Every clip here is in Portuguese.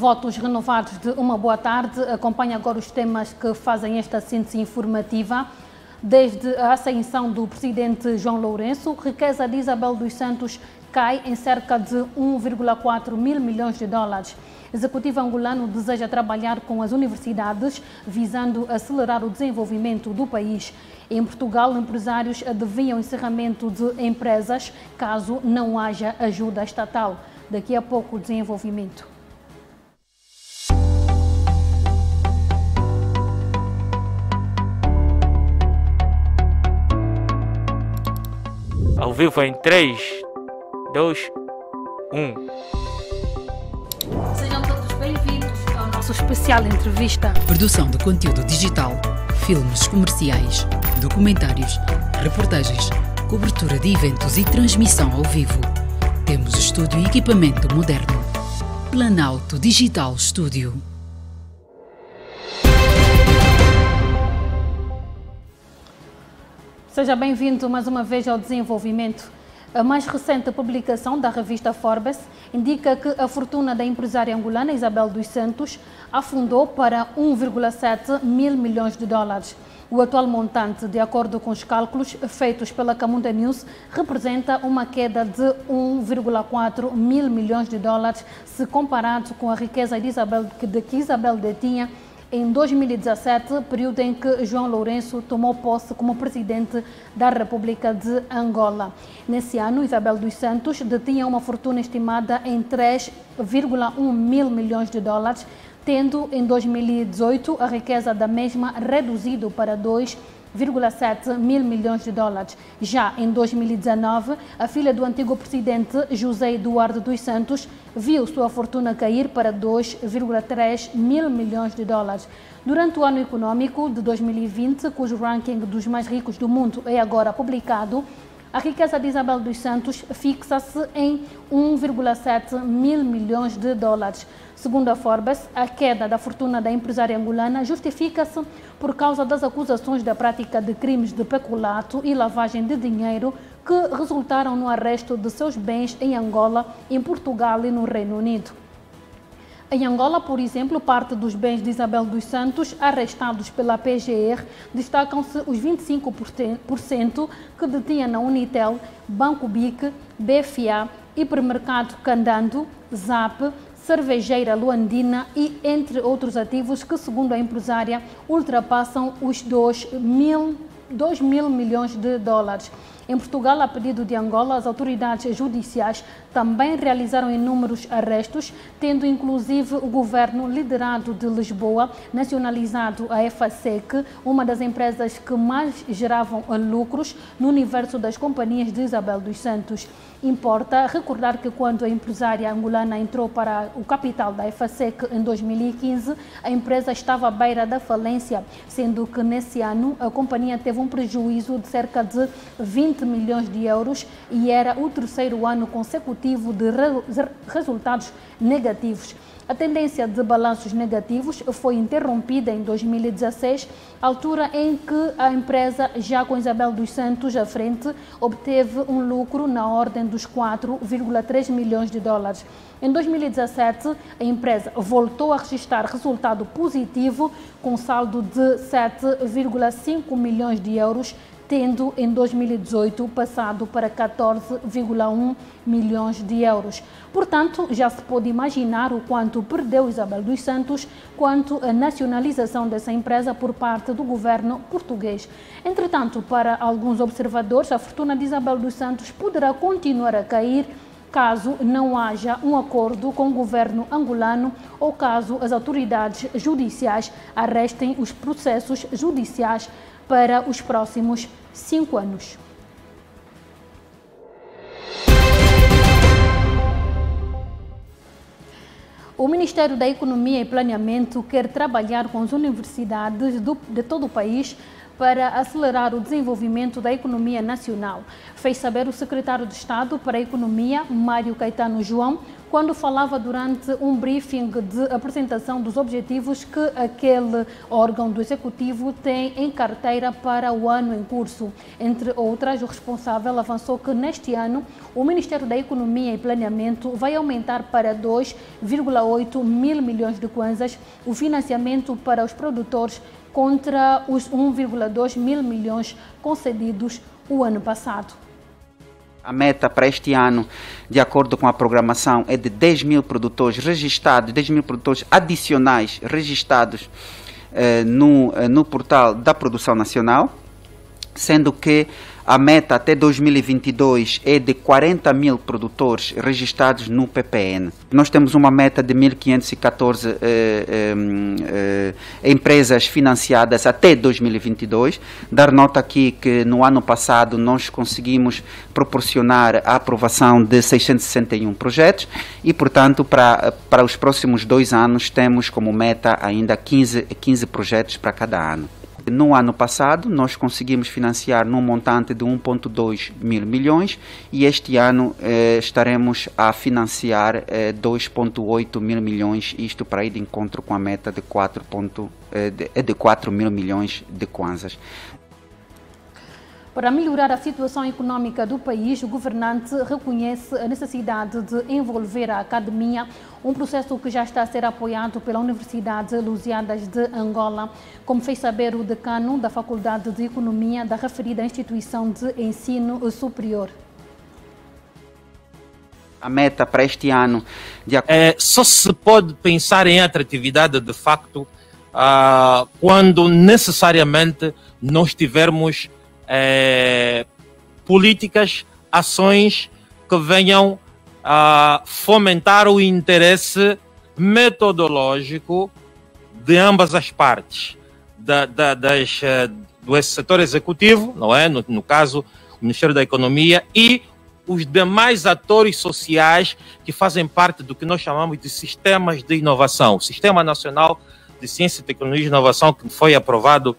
Votos renovados de uma boa tarde. Acompanhe agora os temas que fazem esta síntese informativa. Desde a ascensão do presidente João Lourenço, riqueza de Isabel dos Santos cai em cerca de 1,4 mil milhões de dólares. Executivo angolano deseja trabalhar com as universidades, visando acelerar o desenvolvimento do país. Em Portugal, empresários adivinham encerramento de empresas caso não haja ajuda estatal. Daqui a pouco, o desenvolvimento. Ao vivo em 3, 2, 1. Sejam todos bem-vindos ao nosso especial entrevista. Produção de conteúdo digital, filmes comerciais, documentários, reportagens, cobertura de eventos e transmissão ao vivo. Temos estúdio e equipamento moderno. Planalto Digital Estúdio. Seja bem-vindo mais uma vez ao desenvolvimento. A mais recente publicação da revista Forbes indica que a fortuna da empresária angolana Isabel dos Santos afundou para 1,7 mil milhões de dólares. O atual montante, de acordo com os cálculos feitos pela CamundaNews, representa uma queda de 1,4 mil milhões de dólares se comparado com a riqueza de que Isabel detinha em 2017, período em que João Lourenço tomou posse como presidente da República de Angola. Nesse ano, Isabel dos Santos detinha uma fortuna estimada em 3,1 mil milhões de dólares, tendo em 2018 a riqueza da mesma reduzido para 2,7 mil milhões de dólares. Já em 2019, a filha do antigo presidente José Eduardo dos Santos viu sua fortuna cair para 2,3 mil milhões de dólares. Durante o ano econômico de 2020, cujo ranking dos mais ricos do mundo é agora publicado, a riqueza de Isabel dos Santos fixa-se em 1,7 mil milhões de dólares. Segundo a Forbes, a queda da fortuna da empresária angolana justifica-se por causa das acusações da prática de crimes de peculato e lavagem de dinheiro que resultaram no arresto de seus bens em Angola, em Portugal e no Reino Unido. Em Angola, por exemplo, parte dos bens de Isabel dos Santos arrestados pela PGR destacam-se os 25% que detinha na Unitel, Banco Bic, BFA, hipermercado Candando, Zap, Cervejeira Luandina e entre outros ativos que, segundo a empresária, ultrapassam os 2 mil milhões de dólares. Em Portugal, a pedido de Angola, as autoridades judiciais também realizaram inúmeros arrestos, tendo inclusive o governo liderado de Lisboa nacionalizado a EFACEC, uma das empresas que mais geravam lucros no universo das companhias de Isabel dos Santos. Importa recordar que quando a empresária angolana entrou para o capital da EFACEC em 2015, a empresa estava à beira da falência, sendo que nesse ano a companhia teve um prejuízo de cerca de 20 milhões de euros e era o terceiro ano consecutivo de resultados negativos. A tendência de balanços negativos foi interrompida em 2016, altura em que a empresa, já com Isabel dos Santos à frente, obteve um lucro na ordem dos 4,3 milhões de dólares. Em 2017, a empresa voltou a registrar resultado positivo com saldo de 7,5 milhões de euros, tendo em 2018 passado para 14,1 milhões de euros. Portanto, já se pode imaginar o quanto perdeu Isabel dos Santos quanto à nacionalização dessa empresa por parte do governo português. Entretanto, para alguns observadores, a fortuna de Isabel dos Santos poderá continuar a cair caso não haja um acordo com o governo angolano ou caso as autoridades judiciais arrestem os processos judiciais para os próximos 5 anos. O Ministério da Economia e Planeamento quer trabalhar com as universidades de todo o país para acelerar o desenvolvimento da economia nacional, fez saber o secretário de Estado para a Economia, Mário Caetano João, quando falava durante um briefing de apresentação dos objetivos que aquele órgão do Executivo tem em carteira para o ano em curso. Entre outras, o responsável avançou que neste ano o Ministério da Economia e Planeamento vai aumentar para 2,8 mil milhões de kwanzas o financiamento para os produtores contra os 1,2 mil milhões concedidos o ano passado. A meta para este ano, de acordo com a programação, é de 10 mil produtores registados, 10 mil produtores adicionais registados no portal da produção nacional, sendo que a meta até 2022 é de 40 mil produtores registados no PPN. Nós temos uma meta de 1.514 empresas financiadas até 2022. Dar nota aqui que no ano passado nós conseguimos proporcionar a aprovação de 661 projetos e, portanto, para os próximos 2 anos temos como meta ainda 15 projetos para cada ano. No ano passado, nós conseguimos financiar num montante de 1,2 mil milhões e este ano estaremos a financiar 2,8 mil milhões, isto para ir de encontro com a meta de 4 mil milhões de kwanzas. Para melhorar a situação econômica do país, o governante reconhece a necessidade de envolver a academia, um processo que já está a ser apoiado pela Universidade Lusíadas de Angola, como fez saber o decano da Faculdade de Economia da referida instituição de ensino superior. A meta para este ano... só se pode pensar em atratividade de facto quando necessariamente nós tivermos políticas, ações que venham a fomentar o interesse metodológico de ambas as partes, do setor executivo, não é? No caso, o Ministério da Economia e os demais atores sociais que fazem parte do que nós chamamos de sistemas de inovação, o Sistema Nacional de Ciência, Tecnologia e Inovação, que foi aprovado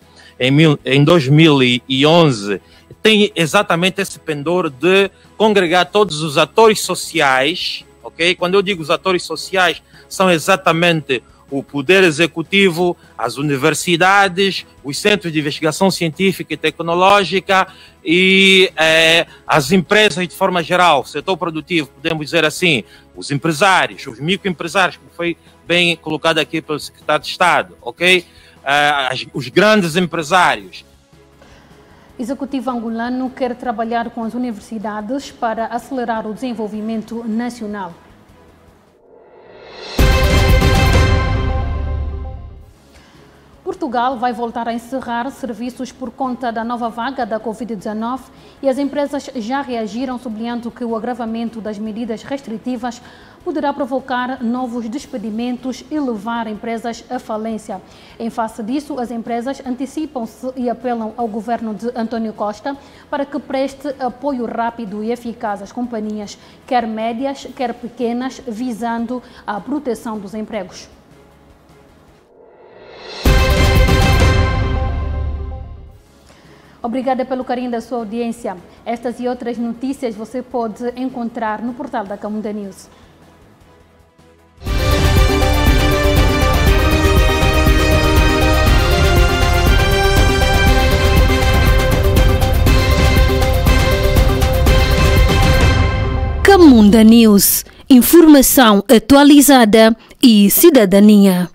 em 2011, tem exatamente esse pendor de congregar todos os atores sociais, ok? Quando eu digo os atores sociais, são exatamente o poder executivo, as universidades, os centros de investigação científica e tecnológica e as empresas de forma geral, o setor produtivo, podemos dizer assim, os empresários, os microempresários, como foi bem colocado aqui pelo secretário de Estado, ok? Os grandes empresários. Executivo angolano quer trabalhar com as universidades para acelerar o desenvolvimento nacional. Portugal vai voltar a encerrar serviços por conta da nova vaga da Covid-19 e as empresas já reagiram, sublinhando que o agravamento das medidas restritivas poderá provocar novos despedimentos e levar empresas à falência. Em face disso, as empresas antecipam-se e apelam ao governo de António Costa para que preste apoio rápido e eficaz às companhias, quer médias, quer pequenas, visando a proteção dos empregos. Obrigada pelo carinho da sua audiência. Estas e outras notícias você pode encontrar no portal da CamundaNews. CamundaNews, informação atualizada e cidadania.